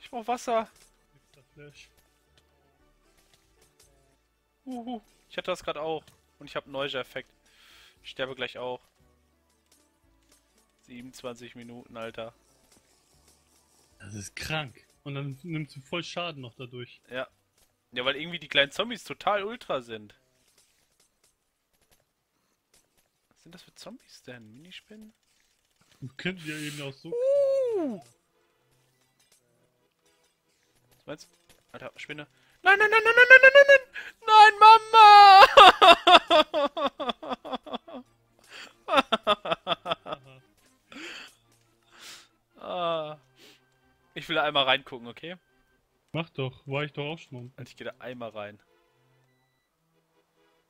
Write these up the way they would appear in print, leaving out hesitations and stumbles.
Ich brauch Wasser. Ich hatte das gerade auch. Und ich habe einen Neuja-Effekt. Ich sterbe gleich auch. 27 Minuten, Alter. Das ist krank. Und dann nimmst du voll Schaden noch dadurch. Ja. Ja, weil irgendwie die kleinen Zombies total ultra sind. Was sind das für Zombies denn? Minispinnen? Du könntest ja eben auch so... Was meinst du? Alter, Spinne. Nein, nein, nein, nein, nein, nein, nein, nein! Nein, Mama! Ah. Ich will da einmal reingucken, okay? Mach doch, war ich doch auch schon. Also ich gehe da einmal rein.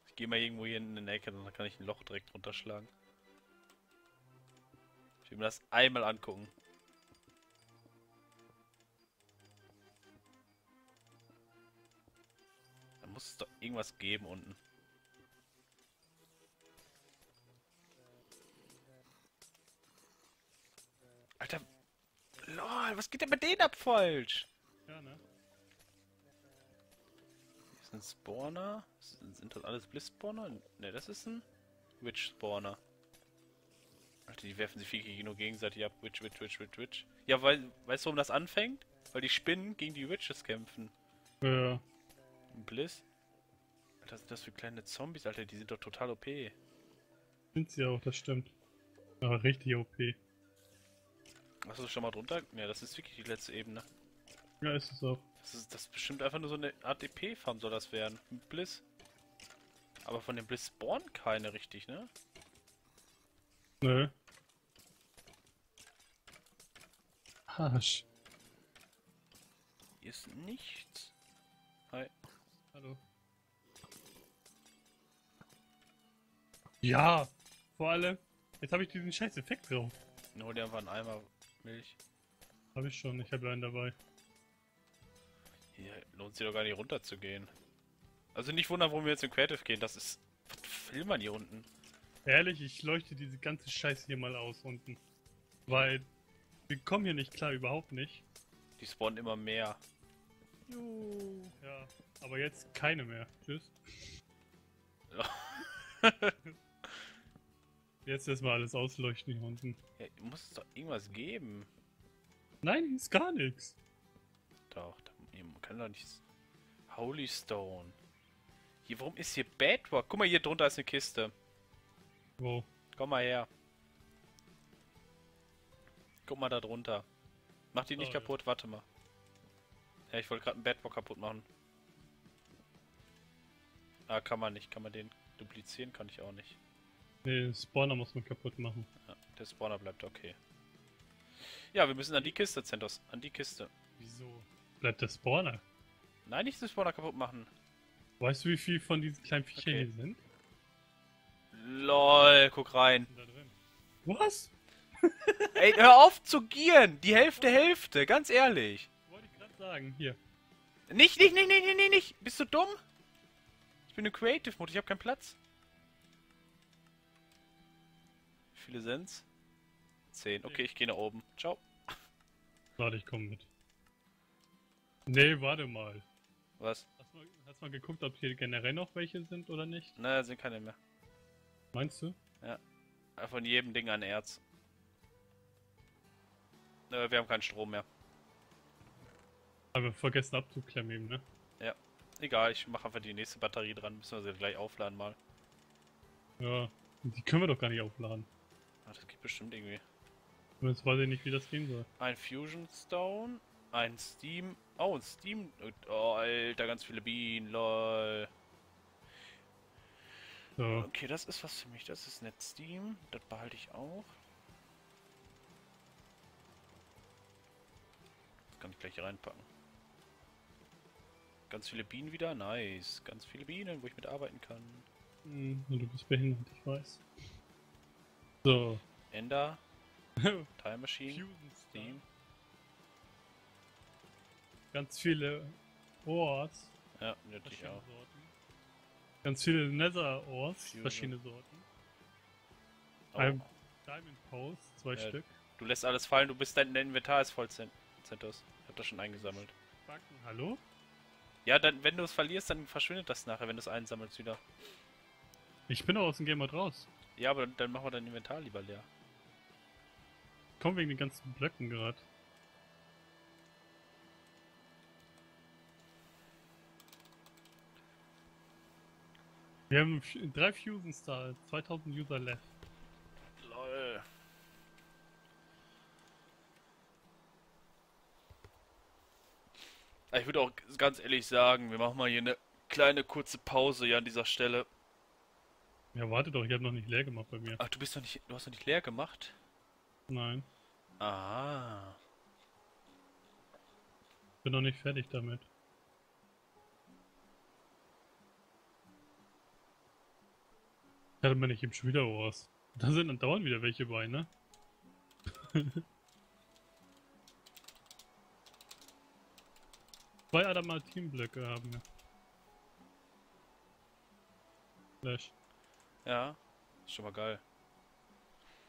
Ich gehe mal irgendwo hier in den Ecke, dann kann ich ein Loch direkt runterschlagen. Ich will mir das einmal angucken. Da muss es doch irgendwas geben unten. Alter, lol, was geht denn bei denen ab falsch? Ja, ne? Ein Spawner? Sind das alles Bliss-Spawner? Ne, das ist ein Witch-Spawner. Alter, die werfen sich viel nur gegenseitig ab. Witch, Witch, Witch, Witch, Witch. Ja, weil, weißt du, warum das anfängt? Weil die Spinnen gegen die Witches kämpfen. Ja. Bliss? Alter, sind das für kleine Zombies, Alter? Die sind doch total OP. Sind sie auch, das stimmt. Aber richtig OP. Hast du schon mal drunter? Ne, das ist wirklich die letzte Ebene. Ja, ist es auch. Das ist bestimmt einfach nur so eine ATP-Farm soll das werden. Mit Bliss. Aber von dem Bliss spawnen keine richtig, ne? Nö. Arsch. Hier ist nichts. Hi. Hallo. Ja! Vor allem, jetzt habe ich diesen scheiß Effekt drauf. Dann hol dir einfach einen Eimer Milch. Habe ich schon, ich habe einen dabei. Hier lohnt sich doch gar nicht runter zu gehen. Also nicht wundern, warum wir jetzt in Creative gehen, das ist... Was will man hier unten? Ehrlich, ich leuchte diese ganze Scheiße hier mal aus unten. Weil... Wir kommen hier nicht klar, überhaupt nicht. Die spawnen immer mehr. Juhu. Ja, aber jetzt keine mehr. Tschüss. Jetzt erstmal alles ausleuchten hier unten. Ja, muss es doch irgendwas geben. Nein, hier ist gar nichts. Doch, da man kann doch nichts. Holy Stone. Hier, warum ist hier Bedrock? Guck mal, hier drunter ist eine Kiste. Wo? Komm mal her. Guck mal da drunter. Mach die nicht kaputt, ja. Warte mal. Ja, ich wollte gerade einen Bedrock kaputt machen. Ah, kann man nicht. Kann man den duplizieren? Kann ich auch nicht. Nee, den Spawner muss man kaputt machen. Ja, der Spawner bleibt okay. Ja, wir müssen an die Kiste, Zentos. An die Kiste. Wieso? Bleibt der Spawner? Nein, nicht den Spawner kaputt machen. Weißt du, wie viel von diesen kleinen Viechern hier sind? LOL, guck rein. Da drin. Was? Ey, hör auf zu gieren! Die Hälfte, ganz ehrlich. Wollte ich gerade sagen, hier. Nicht! Bist du dumm? Ich bin in Creative Mode, ich habe keinen Platz. Wie viele sind's? 10. Okay, ich gehe nach oben. Ciao. Warte, ich komme mit. Nee, warte mal. Was? Hast mal geguckt, ob hier generell noch welche sind oder nicht? Na, sind keine mehr. Meinst du? Ja. Von jedem Ding ein Erz. Wir haben keinen Strom mehr. Aber vergessen abzuklemmen eben, ne? Ja. Egal, ich mache einfach die nächste Batterie dran. Müssen wir sie gleich aufladen mal. Ja. Die können wir doch gar nicht aufladen. Ach, das geht bestimmt irgendwie. Jetzt weiß ich nicht, wie das gehen soll. Ein Fusion Stone. Ein Steam. Oh, ein Steam. Oh, Alter, ganz viele Bienen. Lol. So. Okay, das ist was für mich. Das ist nicht Steam. Das behalte ich auch. Das kann ich gleich reinpacken. Ganz viele Bienen wieder. Nice. Ganz viele Bienen, wo ich mitarbeiten kann. Hm, du bist behindert, ich weiß. So. Ender. Time Machine. Steam. Ganz viele Orts. Ja, natürlich auch. Ganz viele Nether Ores, verschiedene Sorten. Oh. Diamond Pose, 2 Stück. Du lässt alles fallen, du bist dein Inventar ist voll, Zentos. Ich hab das schon eingesammelt. Backen, hallo? Ja, dann, wenn du es verlierst, dann verschwindet das nachher, wenn du es einsammelst wieder. Ich bin doch aus dem Game Mode raus. Ja, aber dann machen wir dein Inventar lieber leer. Komm wegen den ganzen Blöcken gerade. Wir haben 3 Fusion Stars, 2000 User left. Lol. Ich würde auch ganz ehrlich sagen, wir machen mal hier eine kleine kurze Pause hier an dieser Stelle. Ja, warte doch, ich habe noch nicht leer gemacht bei mir. Ach, du bist noch nicht, du hast noch nicht leer gemacht? Nein. Ah. Bin noch nicht fertig damit. Ich hatte mir nicht eben schon wieder Ohrs. Da sind dann dauernd wieder welche bei, ne? Zwei Adamantinblöcke haben wir. Flash. Ja, ist schon mal geil.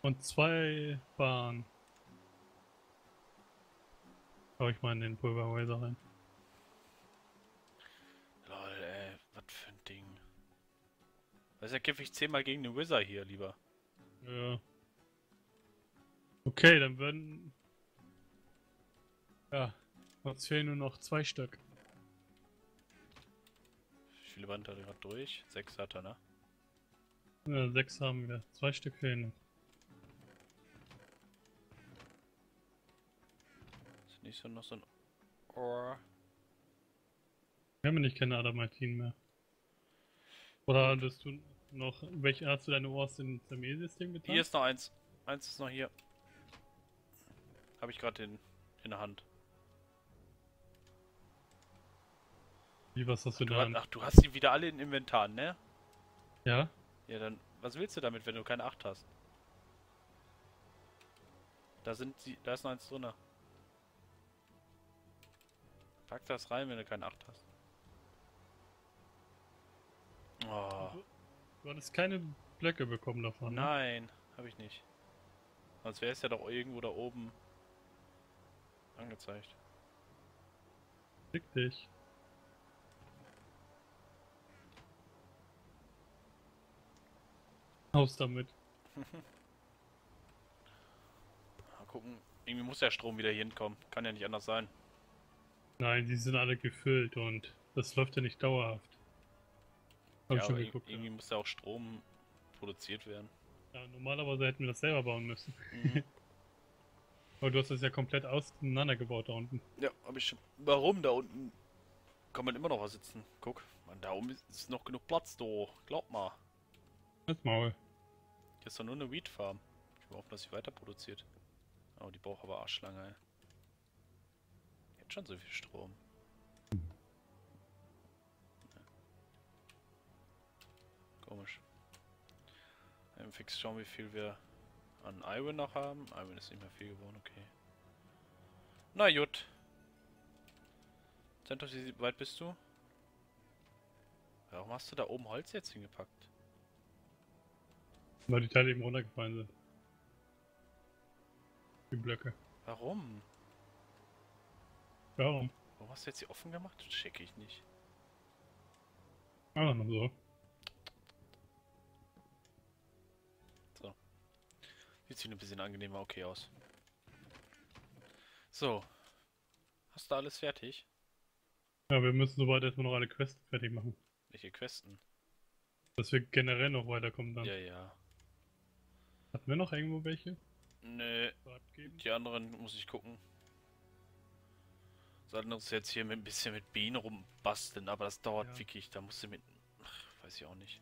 Und 2 Bahnen. Hau ich mal in den Pulverhäuser rein. Lol, ey, was für ein Ding. Also kämpfe ich 10-mal gegen den Wizard hier lieber. Ja. Okay, dann würden... Ja, uns fehlen nur noch 2 Stück. Wie viele Band hat er gerade durch? 6 hat er, ne? Ja, 6 haben wir. 2 Stück fehlen. Ist nicht so noch so ein Ohr. Wir haben ja nicht keine Adamantin mehr. Oder bist du noch. Welche hast du deine Ohrs im System getan? Hier ist noch eins. Eins ist noch hier. Habe ich gerade in der Hand. Wie, was hast du da? Ach, du hast die wieder alle in Inventar, ne? Ja. Ja, dann. Was willst du damit, wenn du keine 8 hast? Da sind sie. Da ist noch eins drin. Pack das rein, wenn du keine 8 hast. Oh. Du hattest keine Blöcke bekommen davon, ne? Nein, habe ich nicht. Sonst wäre es ja doch irgendwo da oben angezeigt. Fick dich. Haus damit. Mal gucken. Irgendwie muss der Strom wieder hier hinkommen. Kann ja nicht anders sein. Nein, die sind alle gefüllt und das läuft ja nicht dauerhaft. Ja, schon geguckt, irgendwie muss ja auch Strom produziert werden. Ja, normalerweise hätten wir das selber bauen müssen. Mhm. Aber du hast das ja komplett auseinandergebaut da unten. Ja, hab ich schon. Warum da unten? Kann man immer noch was sitzen. Guck, man, da oben ist noch genug Platz, do. Glaub mal. Das Maul. Hier ist doch nur eine Weed-Farm. Ich hoffe, dass sie weiter produziert. Oh, die braucht aber Arschlange, ey. Jetzt schon so viel Strom. Komisch. Fix schauen, wie viel wir an Iron noch haben. Iron ist nicht mehr viel geworden, okay. Na gut. Zentos, wie weit bist du? Warum hast du da oben Holz jetzt hingepackt? Weil die Teile eben runtergefallen sind. Die Blöcke. Warum? Warum? Warum hast du jetzt die offen gemacht? Das check ich nicht. Ah, nur so. Jetzt sieht ein bisschen angenehmer okay aus. So. Hast du alles fertig? Ja, wir müssen soweit erstmal noch alle Quests fertig machen. Welche Questen? Dass wir generell noch weiterkommen dann. Ja, ja. Hatten wir noch irgendwo welche? Nö. Die anderen muss ich gucken. Sollten uns jetzt hier mit ein bisschen mit Bienen rumbasteln, aber das dauert ja wirklich. Da musst du mit... Ach, weiß ich auch nicht.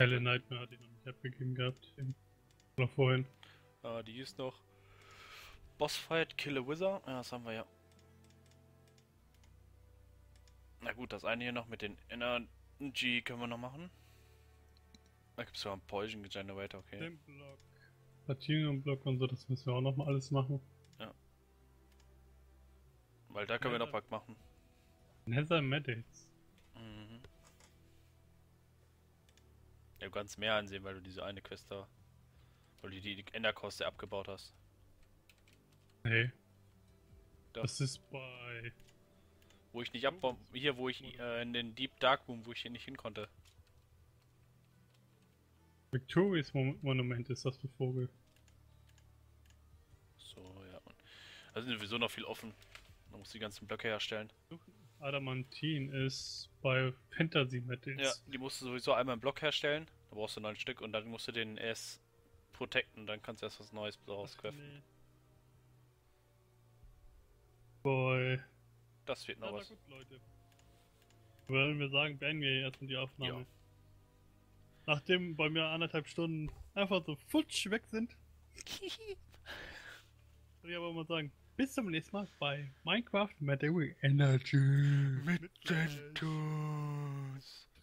Helle Nightmare hat ihn noch nicht abgegeben gehabt. Noch vorhin. Ah, die ist noch. Bossfight, Kill a Wizard. Ja, das haben wir ja. Na gut, das eine hier noch mit den Energy können wir noch machen. Da gibt es ja einen Poison Generator, okay. Den Block. Platinum Block und so, das müssen wir auch noch mal alles machen. Ja. Weil da können wir noch was machen. Nether Metals. Mhm. kannst mehr einsehen, weil du diese eine Quest da, weil du die Enderkoste abgebaut hast. Nee. Da. Das ist bei... Wo ich nicht abbauen... Hier, wo ich in den Deep Dark Room, wo ich hier nicht hin konnte. Victorious Monument ist das, du Vogel. So, ja. Also sind sowieso noch viel offen. Man muss die ganzen Blöcke herstellen. Adamantin ist bei Fantasy Metals. Ja, die musst du sowieso einmal einen Block herstellen. Da brauchst du 9 Stück und dann musst du den erst protecten. Dann kannst du erst was Neues rauskräften. Boy. Das wird noch was. Gut, Leute. Würden wir sagen, beenden wir jetzt die Aufnahme. Ja. Nachdem bei mir 1,5 Stunden einfach so futsch weg sind. Soll ich aber mal sagen, bis zum nächsten Mal bei Minecraft Meteor Energy mit den Tools.